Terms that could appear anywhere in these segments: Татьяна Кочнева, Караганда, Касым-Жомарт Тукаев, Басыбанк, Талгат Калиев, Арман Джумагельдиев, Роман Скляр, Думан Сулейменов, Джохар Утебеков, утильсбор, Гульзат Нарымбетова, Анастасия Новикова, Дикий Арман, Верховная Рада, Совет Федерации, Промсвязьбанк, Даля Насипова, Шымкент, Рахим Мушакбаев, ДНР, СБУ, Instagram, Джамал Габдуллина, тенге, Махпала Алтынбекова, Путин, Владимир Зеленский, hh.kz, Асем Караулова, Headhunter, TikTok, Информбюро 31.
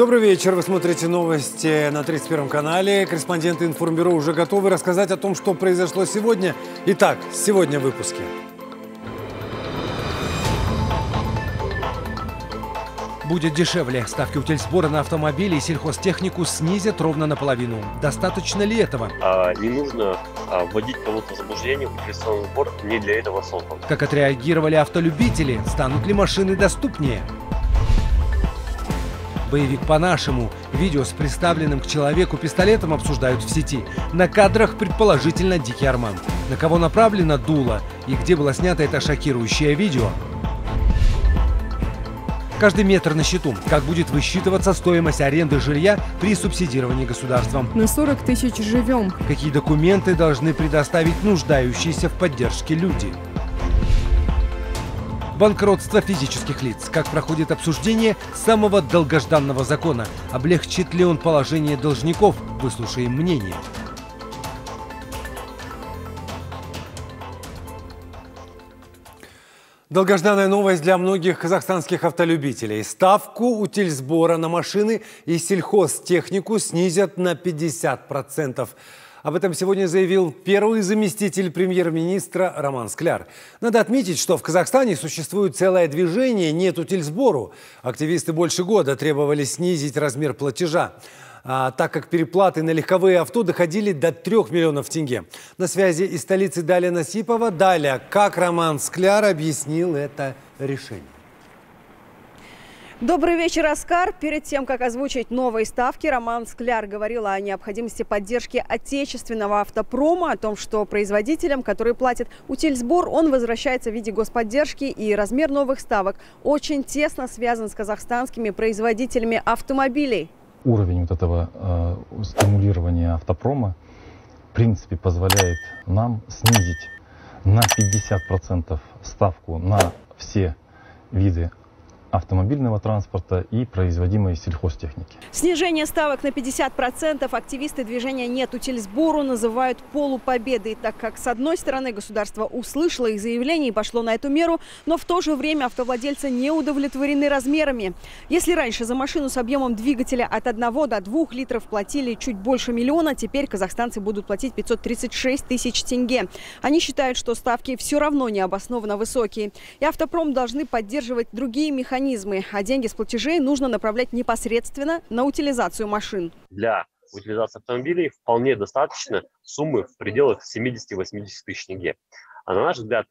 Добрый вечер. Вы смотрите новости на 31 канале. Корреспонденты Информбюро уже готовы рассказать о том, что произошло сегодня. Итак, сегодня в выпуске. Будет дешевле. Ставки утильсбора на автомобили и сельхозтехнику снизят ровно наполовину. Достаточно ли этого? Не нужно вводить кого-то в заблуждение. Утильсборный сбор не для этого создан. Как отреагировали автолюбители? Станут ли машины доступнее? Боевик по-нашему. Видео с приставленным к человеку пистолетом обсуждают в сети. На кадрах предположительно Дикий Арман. На кого направлено дуло и где было снято это шокирующее видео? Каждый метр на счету. Как будет высчитываться стоимость аренды жилья при субсидировании государством? На 40 тысяч живем. Какие документы должны предоставить нуждающиеся в поддержке люди? Банкротство физических лиц. Как проходит обсуждение самого долгожданного закона? Облегчит ли он положение должников? Выслушаем мнение. Долгожданная новость для многих казахстанских автолюбителей. Ставку утильсбора на машины и сельхозтехнику снизят на 50%. Об этом сегодня заявил первый заместитель премьер-министра Роман Скляр. Надо отметить, что в Казахстане существует целое движение «Нет утильсбору». Активисты больше года требовали снизить размер платежа, так как переплаты на легковые авто доходили до 3 миллионов тенге. На связи из столицы Даля Насипова. Даля, как Роман Скляр объяснил это решение? Добрый вечер, Оскар. Перед тем, как озвучить новые ставки, Роман Скляр говорил о необходимости поддержки отечественного автопрома, о том, что производителям, которые платят утильсбор, он возвращается в виде господдержки, и размер новых ставок очень тесно связан с казахстанскими производителями автомобилей. Уровень вот этого стимулирования автопрома, в принципе, позволяет нам снизить на 50% ставку на все виды автомобильного транспорта и производимой сельхозтехники. Снижение ставок на 50% активисты движения «Нет утильсбору» называют полупобедой, так как, с одной стороны, государство услышало их заявление и пошло на эту меру, но в то же время автовладельцы не удовлетворены размерами. Если раньше за машину с объемом двигателя от 1 до 2 литров платили чуть больше миллиона, теперь казахстанцы будут платить 536 тысяч тенге. Они считают, что ставки все равно необоснованно высокие, и автопром должны поддерживать другие механизмы. А деньги с платежей нужно направлять непосредственно на утилизацию машин. Для утилизации автомобилей вполне достаточно суммы в пределах 70-80 тысяч тенге. А на наш взгляд,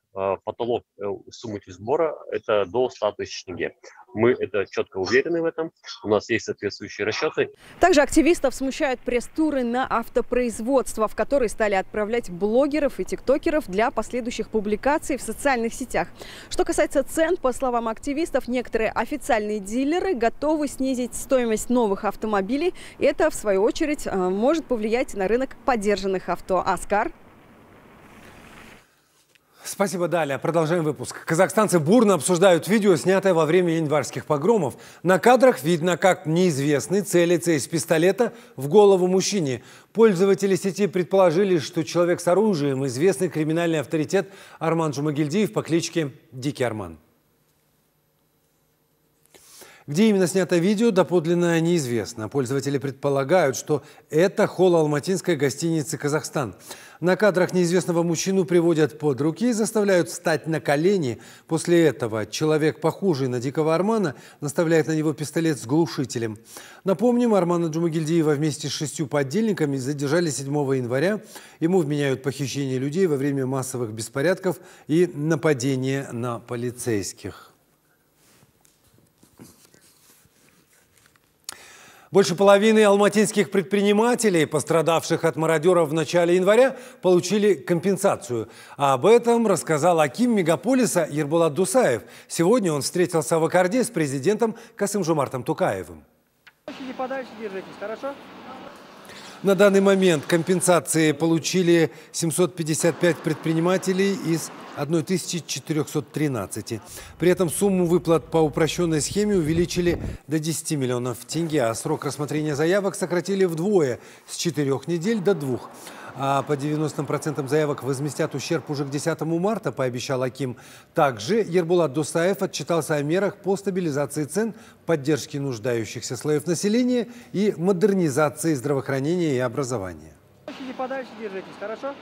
потолок суммы утильсбора – это до 100 тысяч тенге. Мы это четко уверены в этом, у нас есть соответствующие расчеты. Также активистов смущают пресс-туры на автопроизводство, в которые стали отправлять блогеров и тиктокеров для последующих публикаций в социальных сетях. Что касается цен, по словам активистов, некоторые официальные дилеры готовы снизить стоимость новых автомобилей. Это, в свою очередь, может повлиять на рынок подержанных авто. Оскар? Спасибо, Даля. Продолжаем выпуск. Казахстанцы бурно обсуждают видео, снятое во время январских погромов. На кадрах видно, как неизвестный целится из пистолета в голову мужчине. Пользователи сети предположили, что человек с оружием – известный криминальный авторитет Арман Джумагельдиев по кличке Дикий Арман. Где именно снято видео, доподлинно неизвестно. Пользователи предполагают, что это холл алматинской гостиницы «Казахстан». На кадрах неизвестного мужчину приводят под руки и заставляют встать на колени. После этого человек, похожий на Дикого Армана, наставляет на него пистолет с глушителем. Напомним, Армана Джумагельдиева вместе с 6 подельниками задержали 7 января. Ему вменяют похищение людей во время массовых беспорядков и нападения на полицейских. Больше половины алматинских предпринимателей, пострадавших от мародеров в начале января, получили компенсацию. А об этом рассказал аким мегаполиса Ерболат Досаев. Сегодня он встретился в Аккорде с президентом Касым-Жомартом Тукаевым. Чуть подальше держитесь, хорошо? На данный момент компенсации получили 755 предпринимателей из 1413. При этом сумму выплат по упрощенной схеме увеличили до 10 миллионов тенге, а срок рассмотрения заявок сократили вдвое – с 4 недель до 2. по 90% заявок возместят ущерб уже к 10 марта, пообещал аким. Также Ерболат Досаев отчитался о мерах по стабилизации цен, поддержке нуждающихся слоев населения и модернизации здравоохранения и образования. Подальше держитесь, хорошо?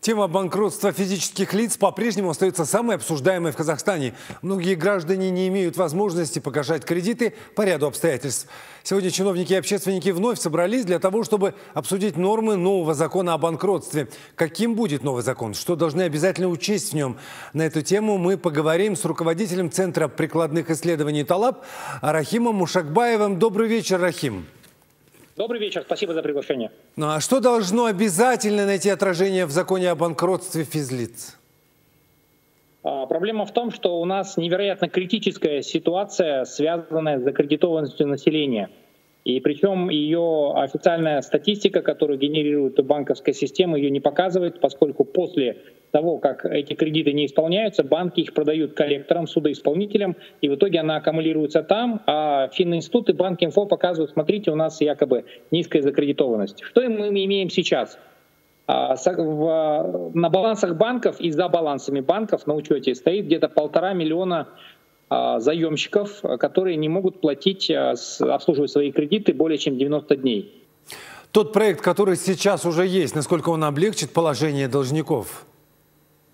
Тема банкротства физических лиц по-прежнему остается самой обсуждаемой в Казахстане. Многие граждане не имеют возможности погашать кредиты по ряду обстоятельств. Сегодня чиновники и общественники вновь собрались для того, чтобы обсудить нормы нового закона о банкротстве. Каким будет новый закон? Что должны обязательно учесть в нем? На эту тему мы поговорим с руководителем Центра прикладных исследований ТАЛАП Рахимом Мушакбаевым. Добрый вечер, Рахим. Добрый вечер, спасибо за приглашение. Ну, а что должно обязательно найти отражение в законе о банкротстве физлиц? Проблема в том, что у нас невероятно критическая ситуация, связанная с закредитованностью населения. И причем ее официальная статистика, которую генерирует банковская система, ее не показывает, поскольку после того, как эти кредиты не исполняются, банки их продают коллекторам, судоисполнителям, и в итоге она аккумулируется там, а фининституты, Банкинфо показывают, смотрите, у нас якобы низкая закредитованность. Что мы имеем сейчас? На балансах банков и за балансами банков на учете стоит где-то 1,5 миллиона заемщиков, которые не могут платить, обслуживать свои кредиты более чем 90 дней. Тот проект, который сейчас уже есть, насколько он облегчит положение должников?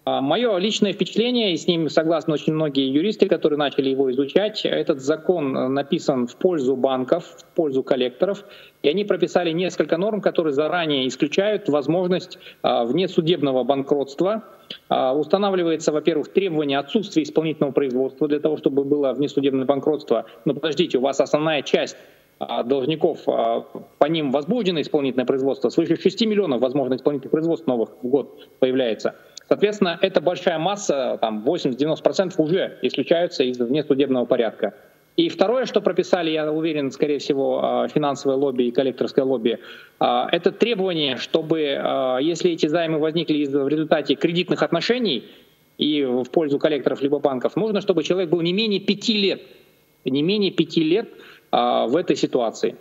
Мое личное впечатление, и с ним согласны очень многие юристы, которые начали его изучать, этот закон написан в пользу банков, в пользу коллекторов, и они прописали несколько норм, которые заранее исключают возможность внесудебного банкротства. Устанавливается, во-первых, требование отсутствия исполнительного производства для того, чтобы было внесудебное банкротство. Но подождите, у вас основная часть должников, по ним возбуждено исполнительное производство. Свыше 6 миллионов, возможно, исполнительных производств новых в год появляется. Соответственно, эта большая масса, там 80-90% уже исключаются из внесудебного порядка. И второе, что прописали, я уверен, скорее всего, финансовое лобби и коллекторское лобби, это требование, чтобы, если эти займы возникли в результате кредитных отношений и в пользу коллекторов либо банков, нужно, чтобы человек был не менее пяти лет в этой ситуации.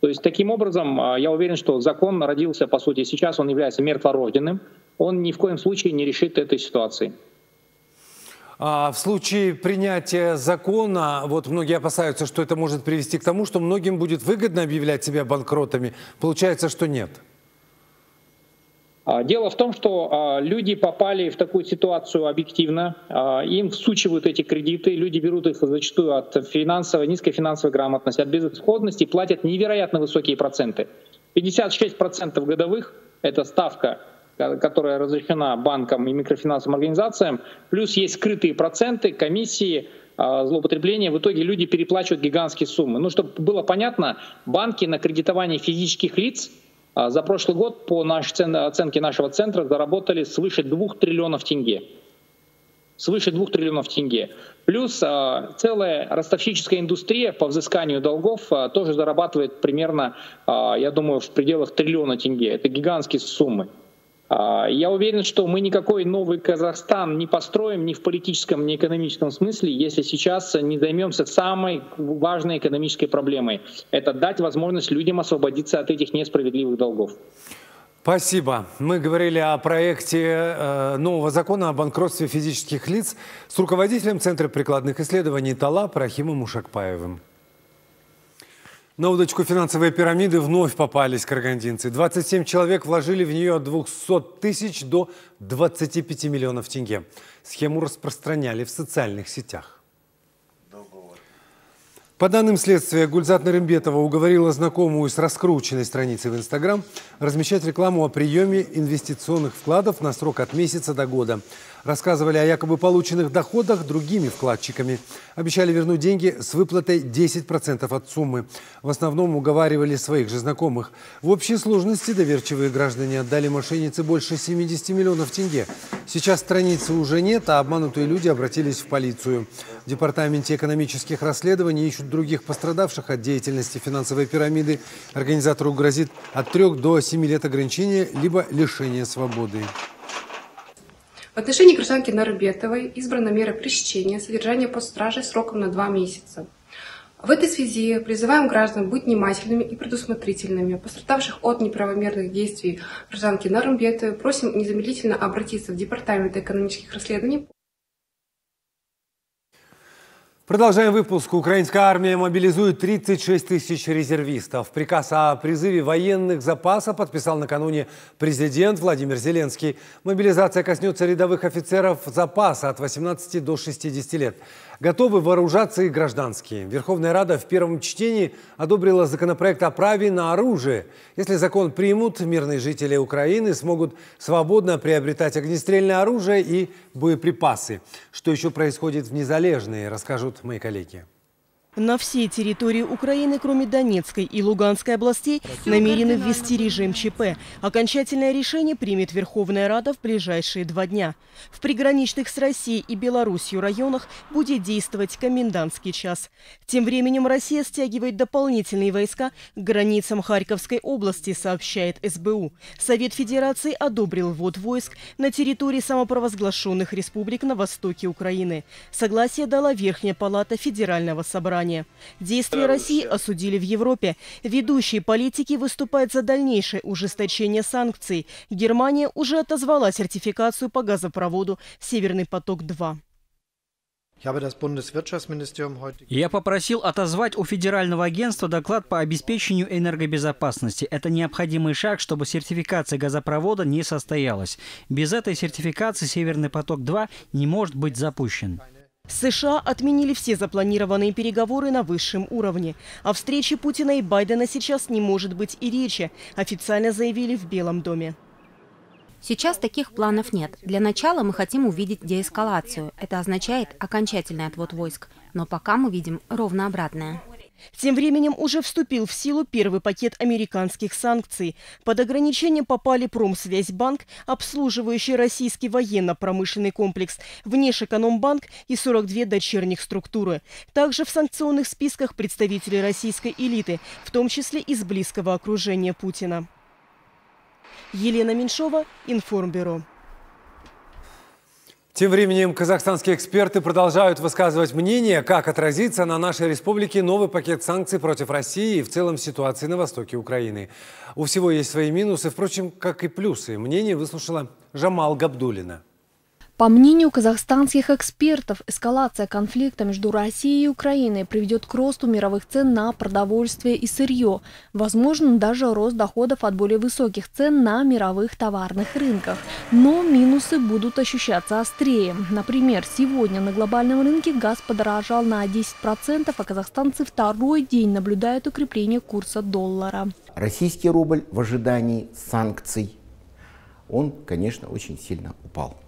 То есть, таким образом, я уверен, что закон родился, по сути, сейчас он является мертворожденным, он ни в коем случае не решит этой ситуации. В случае принятия закона, вот многие опасаются, что это может привести к тому, что многим будет выгодно объявлять себя банкротами. Получается, что нет. Дело в том, что люди попали в такую ситуацию объективно, им всучивают эти кредиты, люди берут их зачастую от низкой финансовой грамотности, от безысходности, платят невероятно высокие проценты. 56% годовых – это ставка, которая разрешена банкам и микрофинансовым организациям, плюс есть скрытые проценты, комиссии, злоупотребления. В итоге люди переплачивают гигантские суммы. Ну, чтобы было понятно, банки на кредитование физических лиц за прошлый год по оценке нашего центра заработали свыше 2 триллионов тенге. Свыше 2 триллионов тенге. Плюс целая ростовщическая индустрия по взысканию долгов тоже зарабатывает примерно, я думаю, в пределах триллиона тенге. Это гигантские суммы. Я уверен, что мы никакой новый Казахстан не построим ни в политическом, ни экономическом смысле, если сейчас не займемся самой важной экономической проблемой. Это дать возможность людям освободиться от этих несправедливых долгов. Спасибо. Мы говорили о проекте нового закона о банкротстве физических лиц с руководителем Центра прикладных исследований ТАЛАП Рахимом Мушакбаевым. На удочку финансовой пирамиды вновь попались карагандинцы. 27 человек вложили в нее от 200 тысяч до 25 миллионов тенге. Схему распространяли в социальных сетях. По данным следствия, Гульзат Нарымбетова уговорила знакомую с раскрученной страницей в Инстаграм размещать рекламу о приеме инвестиционных вкладов на срок от месяца до года. Рассказывали о якобы полученных доходах другими вкладчиками. Обещали вернуть деньги с выплатой 10% от суммы. В основном уговаривали своих же знакомых. В общей сложности доверчивые граждане отдали мошеннице больше 70 миллионов тенге. Сейчас страницы уже нет, а обманутые люди обратились в полицию. В Департаменте экономических расследований ищут других пострадавших от деятельности финансовой пирамиды. Организатору грозит от 3 до 7 лет ограничения, либо лишение свободы. В отношении гражданки Нарымбетовой избрана мера пресечения, содержания под стражей сроком на 2 месяца. В этой связи призываем граждан быть внимательными и предусмотрительными. Пострадавших от неправомерных действий гражданки Нарымбетовой просим незамедлительно обратиться в Департамент экономических расследований. Продолжаем выпуск. Украинская армия мобилизует 36 тысяч резервистов. Приказ о призыве военных запаса подписал накануне президент Владимир Зеленский. Мобилизация коснется рядовых офицеров запаса от 18 до 60 лет. Готовы вооружаться и гражданские. Верховная Рада в первом чтении одобрила законопроект о праве на оружие. Если закон примут, мирные жители Украины смогут свободно приобретать огнестрельное оружие и боеприпасы. Что еще происходит в Незалежной, расскажут мои коллеги. На всей территории Украины, кроме Донецкой и Луганской областей, намерены ввести режим ЧП. Окончательное решение примет Верховная Рада в ближайшие 2 дня. В приграничных с Россией и Беларусью районах будет действовать комендантский час. Тем временем Россия стягивает дополнительные войска к границам Харьковской области, сообщает СБУ. Совет Федерации одобрил ввод войск на территории самопровозглашенных республик на востоке Украины. Согласие дала Верхняя Палата Федерального собрания. Действия России осудили в Европе. Ведущие политики выступают за дальнейшее ужесточение санкций. Германия уже отозвала сертификацию по газопроводу «Северный поток-2». Я попросил отозвать у Федерального агентства доклад по обеспечению энергобезопасности. Это необходимый шаг, чтобы сертификация газопровода не состоялась. Без этой сертификации «Северный поток-2» не может быть запущен. США отменили все запланированные переговоры на высшем уровне. О встрече Путина и Байдена сейчас не может быть и речи, официально заявили в Белом доме. Сейчас таких планов нет. Для начала мы хотим увидеть деэскалацию. Это означает окончательный отвод войск. Но пока мы видим ровно обратное. Тем временем уже вступил в силу первый пакет американских санкций. Под ограничения попали Промсвязьбанк, обслуживающий российский военно-промышленный комплекс, Внешэкономбанк и 42 дочерних структуры. Также в санкционных списках представители российской элиты, в том числе из близкого окружения Путина. Елена Меньшова, Информбюро. Тем временем казахстанские эксперты продолжают высказывать мнение, как отразится на нашей республике новый пакет санкций против России и в целом ситуации на востоке Украины. У всего есть свои минусы, впрочем, как и плюсы. Мнение выслушала Джамал Габдуллина. По мнению казахстанских экспертов, эскалация конфликта между Россией и Украиной приведет к росту мировых цен на продовольствие и сырье. Возможен даже рост доходов от более высоких цен на мировых товарных рынках. Но минусы будут ощущаться острее. Например, сегодня на глобальном рынке газ подорожал на 10%, а казахстанцы второй день наблюдают укрепление курса доллара. Российский рубль в ожидании санкций, он, конечно, очень сильно упал.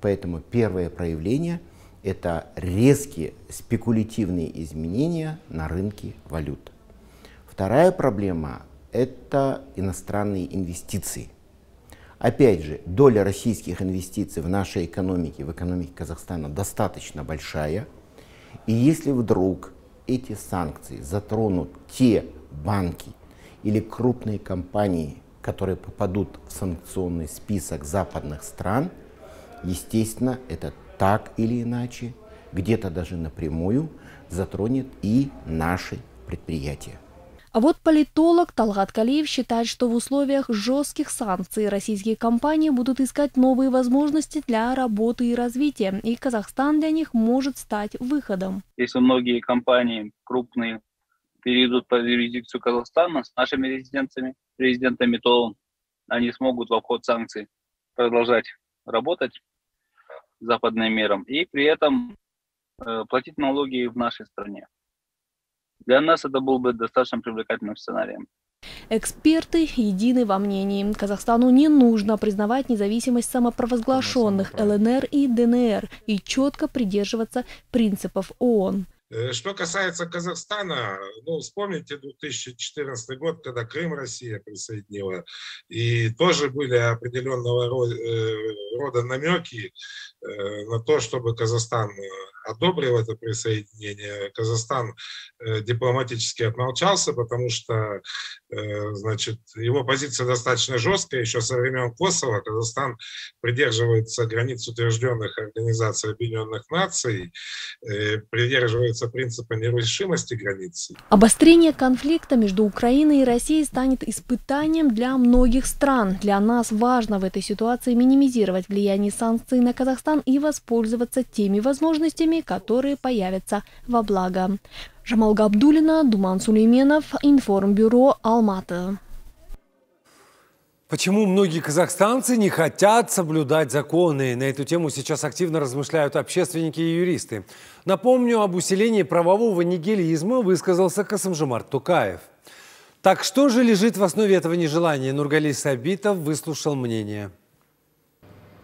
Поэтому первое проявление – это резкие спекулятивные изменения на рынке валют. Вторая проблема – это иностранные инвестиции. Опять же, доля российских инвестиций в нашей экономике, в экономике Казахстана достаточно большая. И если вдруг эти санкции затронут те банки или крупные компании, которые попадут в санкционный список западных стран, естественно, это так или иначе, где-то даже напрямую затронет и наши предприятия. А вот политолог Талгат Калиев считает, что в условиях жестких санкций российские компании будут искать новые возможности для работы и развития, и Казахстан для них может стать выходом. Если многие компании крупные перейдут под юрисдикцию Казахстана с нашими резидентами, то они смогут в обход санкций продолжать работать западным миром и при этом платить налоги в нашей стране. Для нас это был бы достаточно привлекательным сценарием. Эксперты едины во мнении. Казахстану не нужно признавать независимость самопровозглашенных ЛНР и ДНР и четко придерживаться принципов ООН. Что касается Казахстана, ну, вспомните 2014 год, когда Крым Россия присоединила, и тоже были определенного рода намеки на то, чтобы Казахстан одобрил это присоединение. Казахстан дипломатически отмолчался, потому что, значит, его позиция достаточно жесткая. Еще со времен Косово Казахстан придерживается границ утвержденных Организаций Объединенных Наций, придерживается принципа нерушимости границ. Обострение конфликта между Украиной и Россией станет испытанием для многих стран. Для нас важно в этой ситуации минимизировать влияние санкций на Казахстан и воспользоваться теми возможностями, которые появятся во благо. Джамал Габдуллина, Думан Сулейменов, Информбюро, Алматы. Почему многие казахстанцы не хотят соблюдать законы? На эту тему сейчас активно размышляют общественники и юристы. Напомню, об усилении правового нигилизма высказался Касым-Жомарт Тукаев. Так что же лежит в основе этого нежелания? Нургали Сабитов выслушал мнение.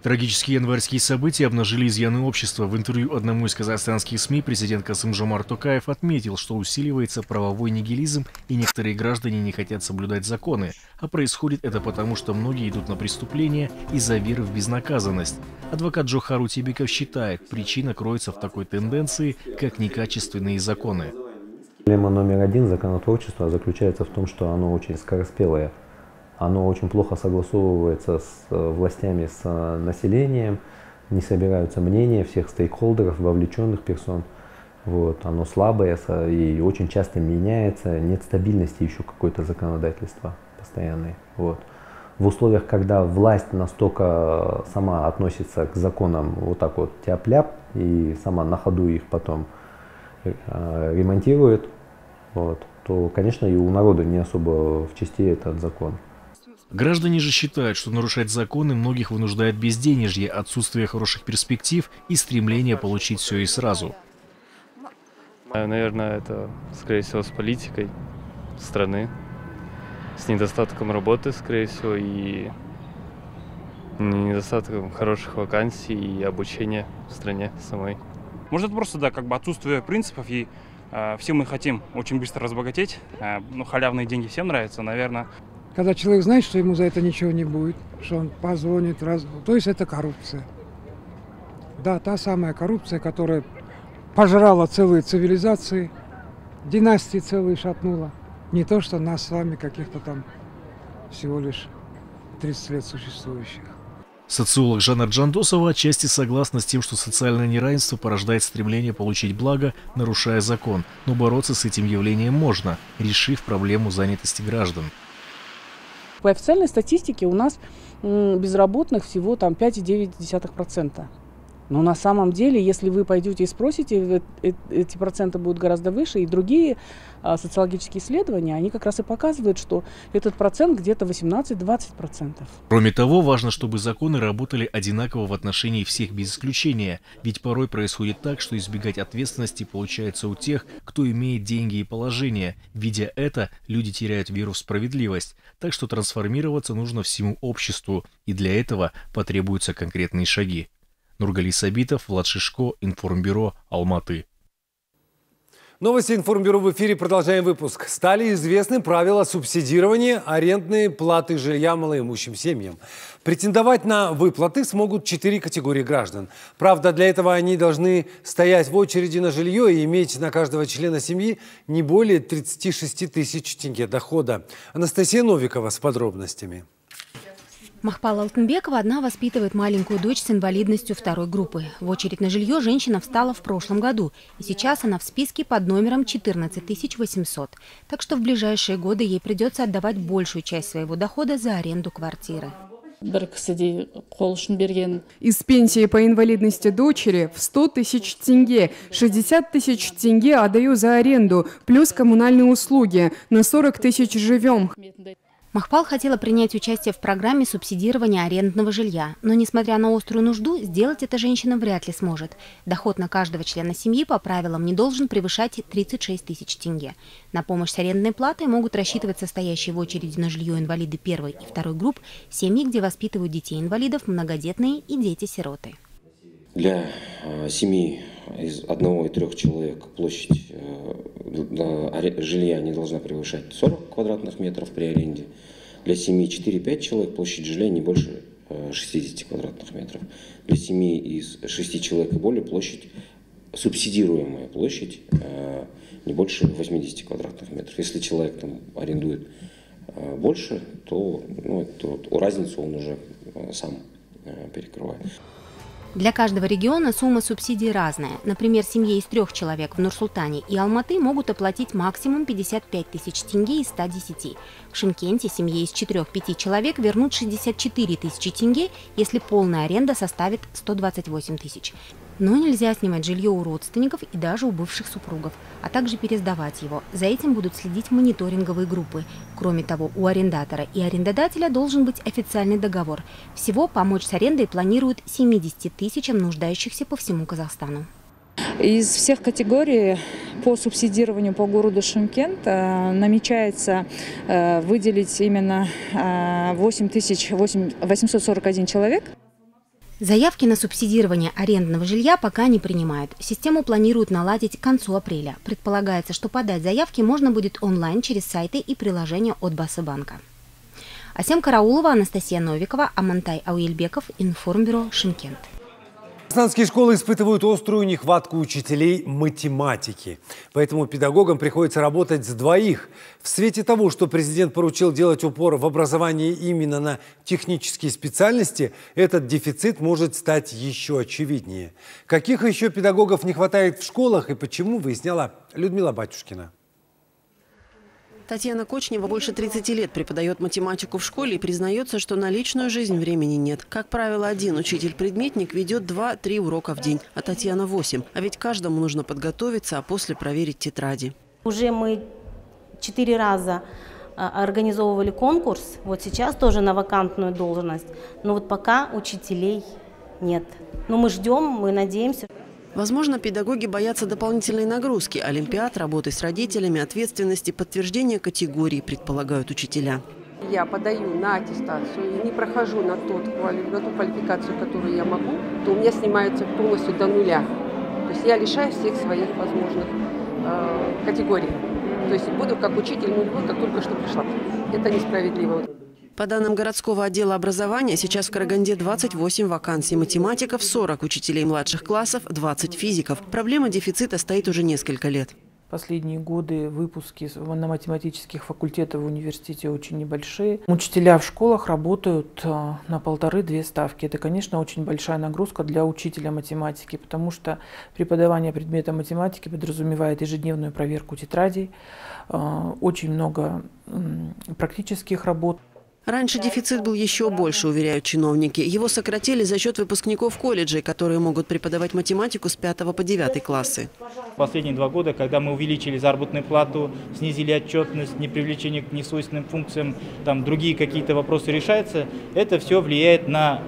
Трагические январские события обнажили изъяны общества. В интервью одному из казахстанских СМИ президент Касым-Жомарт Тукаев отметил, что усиливается правовой нигилизм и некоторые граждане не хотят соблюдать законы. А происходит это потому, что многие идут на преступления из-за веры в безнаказанность. Адвокат Джохар Утебеков считает, причина кроется в такой тенденции, как некачественные законы. Проблема номер один законотворчества заключается в том, что оно очень скороспелое. Оно очень плохо согласовывается с властями, с населением, не собираются мнения всех стейкхолдеров, вовлеченных персон. Вот. Оно слабое и очень часто меняется, нет стабильности еще какое-то законодательство постоянное. Вот. В условиях, когда власть настолько сама относится к законам вот так вот тяп-ляп и сама на ходу их потом ремонтирует, вот, то, конечно, и у народа не особо в чести этот закон. Граждане же считают, что нарушать законы многих вынуждает безденежье, отсутствие хороших перспектив и стремление получить все и сразу. Наверное, это, скорее всего, с политикой страны, с недостатком работы, скорее всего, и недостатком хороших вакансий и обучения в стране самой. Может, это просто, да, как бы отсутствие принципов, и все мы хотим очень быстро разбогатеть, но халявные деньги всем нравятся, наверное. Когда человек знает, что ему за это ничего не будет, что он позвонит, то есть это коррупция. Да, та самая коррупция, которая пожрала целые цивилизации, династии целые шатнула. Не то, что нас с вами каких-то там всего лишь 30 лет существующих. Социолог Жанна Джандосова отчасти согласна с тем, что социальное неравенство порождает стремление получить благо, нарушая закон. Но бороться с этим явлением можно, решив проблему занятости граждан. По официальной статистике у нас безработных всего там 5,9%. Но на самом деле, если вы пойдете и спросите, эти проценты будут гораздо выше. И другие социологические исследования, они как раз и показывают, что этот процент где-то 18–20%. Кроме того, важно, чтобы законы работали одинаково в отношении всех без исключения. Ведь порой происходит так, что избегать ответственности получается у тех, кто имеет деньги и положение. Видя это, люди теряют веру в справедливость. Так что трансформироваться нужно всему обществу. И для этого потребуются конкретные шаги. Нургали Сабитов, Влад Шишко, Информбюро, Алматы. Новости Информбюро в эфире. Продолжаем выпуск. Стали известны правила субсидирования арендной платы жилья малоимущим семьям. Претендовать на выплаты смогут 4 категории граждан. Правда, для этого они должны стоять в очереди на жилье и иметь на каждого члена семьи не более 36 тысяч тенге дохода. Анастасия Новикова с подробностями. Махпала Алтынбекова одна воспитывает маленькую дочь с инвалидностью 2-й группы. В очередь на жилье женщина встала в прошлом году. И сейчас она в списке под номером 14800. Так что в ближайшие годы ей придется отдавать большую часть своего дохода за аренду квартиры. Из пенсии по инвалидности дочери в 100 тысяч тенге, 60 тысяч тенге отдаю за аренду, плюс коммунальные услуги, на 40 тысяч живем. Махпал хотела принять участие в программе субсидирования арендного жилья, но, несмотря на острую нужду, сделать это женщина вряд ли сможет. Доход на каждого члена семьи по правилам не должен превышать 36 тысяч тенге. На помощь с арендной платой могут рассчитывать состоящие в очереди на жилье инвалиды 1-й и 2-й групп, семьи, где воспитывают детей-инвалидов, многодетные и дети-сироты. Для семьи из 1–3 человек площадь жилья не должна превышать 40 квадратных метров при аренде. Для семьи 4–5 человек площадь жилья не больше 60 квадратных метров. Для семьи из 6 человек и более площадь субсидируемая площадь не больше 80 квадратных метров. Если человек там арендует больше, то ну, эту разницу он уже сам перекрывает. Для каждого региона сумма субсидий разная. Например, семье из 3 человек в Нур-Султане и Алматы могут оплатить максимум 55 тысяч тенге из 110. В Шымкенте семье из 4-5 человек вернут 64 тысячи тенге, если полная аренда составит 128 тысяч. Но нельзя снимать жилье у родственников и даже у бывших супругов, а также пересдавать его. За этим будут следить мониторинговые группы. Кроме того, у арендатора и арендодателя должен быть официальный договор. Всего помочь с арендой планируют 70 тысячам нуждающихся по всему Казахстану. Из всех категорий по субсидированию по городу Шымкент намечается выделить именно 8841 человек. Заявки на субсидирование арендного жилья пока не принимают. Систему планируют наладить к концу апреля. Предполагается, что подать заявки можно будет онлайн через сайты и приложения от Басыбанка. Асем Караулова, Анастасия Новикова, Амантай Ауельбегов, Информбюро, Шымкент. Казахстанские школы испытывают острую нехватку учителей математики. Поэтому педагогам приходится работать с двоих. В свете того, что президент поручил делать упор в образовании именно на технические специальности, этот дефицит может стать еще очевиднее. Каких еще педагогов не хватает в школах и почему, выясняла Людмила Батюшкина. Татьяна Кочнева больше 30 лет преподает математику в школе и признается, что на личную жизнь времени нет. Как правило, один учитель-предметник ведет 2-3 урока в день, а Татьяна 8. А ведь каждому нужно подготовиться, а после проверить тетради. Уже мы 4 раза организовывали конкурс, вот сейчас тоже на вакантную должность, но вот пока учителей нет. Но мы ждем, мы надеемся. Возможно, педагоги боятся дополнительной нагрузки, олимпиад, работы с родителями, ответственности, подтверждения категории, предполагают учителя. Я подаю на аттестацию и не прохожу на ту квалификацию, которую я могу, то у меня снимается полностью до нуля. То есть я лишаю всех своих возможных категорий. То есть буду как учитель, не буду, как только что пришла. Это несправедливо. По данным городского отдела образования, сейчас в Караганде 28 вакансий математиков, 40 учителей младших классов, 20 физиков. Проблема дефицита стоит уже несколько лет. Последние годы выпуски на математических факультетах в университете очень небольшие. Учителя в школах работают на 1,5-2 ставки. Это, конечно, очень большая нагрузка для учителя математики, потому что преподавание предмета математики подразумевает ежедневную проверку тетрадей, очень много практических работ. Раньше дефицит был еще больше, уверяют чиновники. Его сократили за счет выпускников колледжей, которые могут преподавать математику с 5 по 9 классы. Последние 2 года, когда мы увеличили заработную плату, снизили отчетность, не привлечение к несвойственным функциям, там другие какие-то вопросы решаются, это все влияет на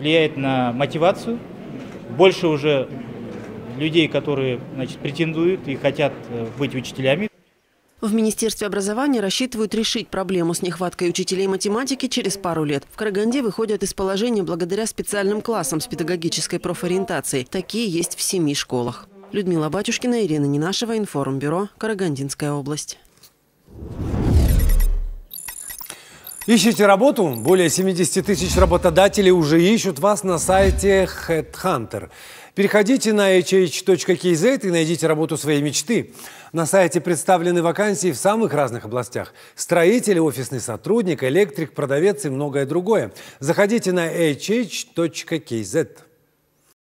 мотивацию. Больше уже людей, которые, значит, претендуют и хотят быть учителями. В Министерстве образования рассчитывают решить проблему с нехваткой учителей математики через пару лет. В Караганде выходят из положения благодаря специальным классам с педагогической профориентацией. Такие есть в 7 школах. Людмила Батюшкина, Ирина Ненашева, Информбюро, Карагандинская область. Ищете работу? Более 70 тысяч работодателей уже ищут вас на сайте HeadHunter. Переходите на hh.kz и найдите работу своей мечты. На сайте представлены вакансии в самых разных областях. Строитель, офисный сотрудник, электрик, продавец и многое другое. Заходите на hh.kz.